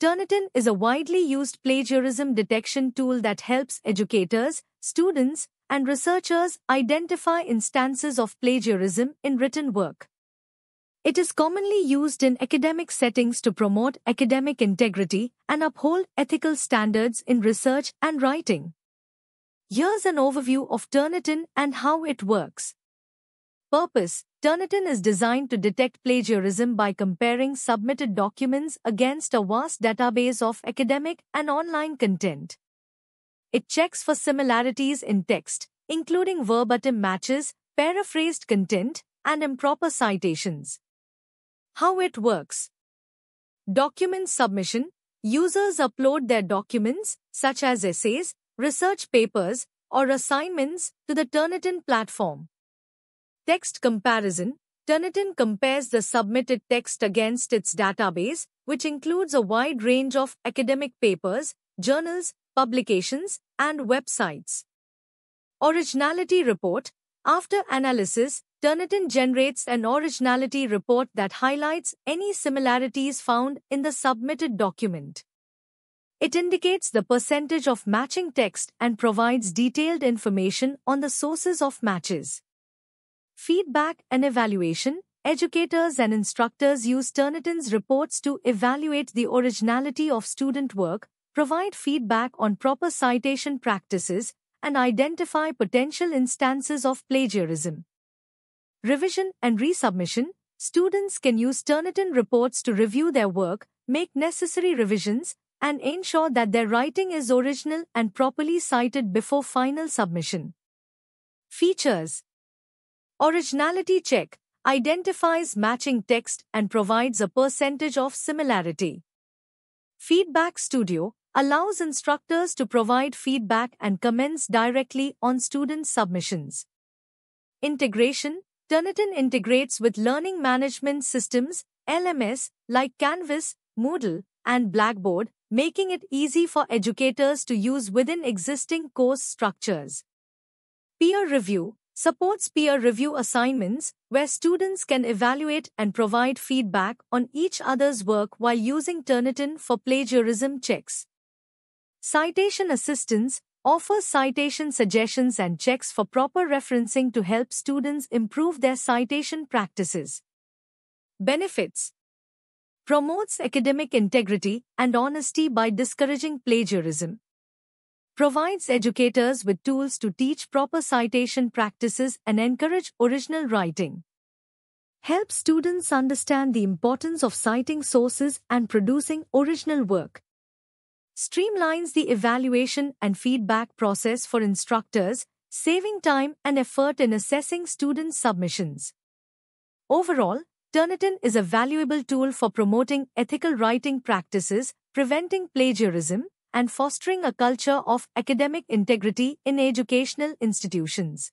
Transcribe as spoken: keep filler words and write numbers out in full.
Turnitin is a widely used plagiarism detection tool that helps educators, students, and researchers identify instances of plagiarism in written work. It is commonly used in academic settings to promote academic integrity and uphold ethical standards in research and writing. Here's an overview of Turnitin and how it works. Purpose: Turnitin is designed to detect plagiarism by comparing submitted documents against a vast database of academic and online content. It checks for similarities in text, including verbatim matches, paraphrased content, and improper citations. How it works. Document submission. Users upload their documents, such as essays, research papers, or assignments, to the Turnitin platform. Text comparison. Turnitin compares the submitted text against its database, which includes a wide range of academic papers, journals, publications, and websites. Originality report. After analysis, Turnitin generates an originality report that highlights any similarities found in the submitted document. It indicates the percentage of matching text and provides detailed information on the sources of matches. Feedback and evaluation. Educators and instructors use Turnitin's reports to evaluate the originality of student work, provide feedback on proper citation practices, and identify potential instances of plagiarism. Revision and resubmission. Students can use Turnitin reports to review their work, make necessary revisions, and ensure that their writing is original and properly cited before final submission. Features. Originality check identifies matching text and provides a percentage of similarity. Feedback Studio allows instructors to provide feedback and comments directly on student submissions. Integration. Turnitin integrates with learning management systems, L M S, like Canvas, Moodle, and Blackboard, making it easy for educators to use within existing course structures. Peer review supports peer review assignments, where students can evaluate and provide feedback on each other's work while using Turnitin for plagiarism checks. Citation assistance offers citation suggestions and checks for proper referencing to help students improve their citation practices. Benefits. Promotes academic integrity and honesty by discouraging plagiarism. Provides educators with tools to teach proper citation practices and encourage original writing. Helps students understand the importance of citing sources and producing original work. Streamlines the evaluation and feedback process for instructors, saving time and effort in assessing student submissions. Overall, Turnitin is a valuable tool for promoting ethical writing practices, preventing plagiarism, and fostering a culture of academic integrity in educational institutions.